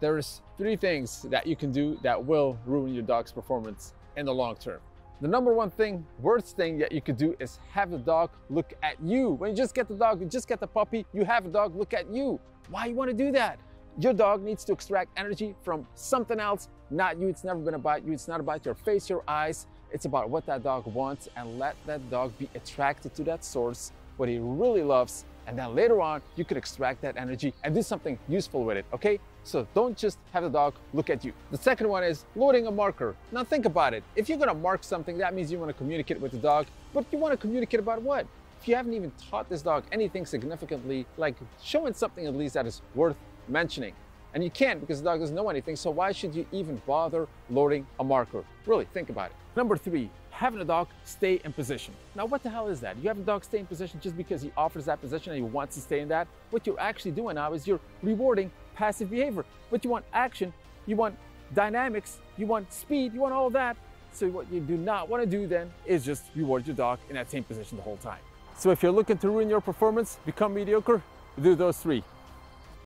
There's three things that you can do that will ruin your dog's performance in the long term. The number one thing, worst thing that you could do is have the dog look at you. When you just get the dog, you just get the puppy, you have a dog look at you. Why you want to do that? Your dog needs to extract energy from something else, not you. It's never been about you. It's not about your face, your eyes. It's about what that dog wants, and let that dog be attracted to that source, what he really loves. And then later on, you could extract that energy and do something useful with it, okay? So don't just have the dog look at you. The second one is loading a marker. Now think about it. If you're gonna mark something, that means you wanna communicate with the dog, but you wanna communicate about what? If you haven't even taught this dog anything significantly, like showing something at least that is worth mentioning. And you can't, because the dog doesn't know anything, so why should you even bother loading a marker? Really, think about it. Number three, having a dog stay in position. Now, what the hell is that? You have a dog stay in position just because he offers that position and he wants to stay in that. What you're actually doing now is you're rewarding passive behavior. But you want action, you want dynamics, you want speed, you want all that. So what you do not want to do then is just reward your dog in that same position the whole time. So if you're looking to ruin your performance, become mediocre, do those three.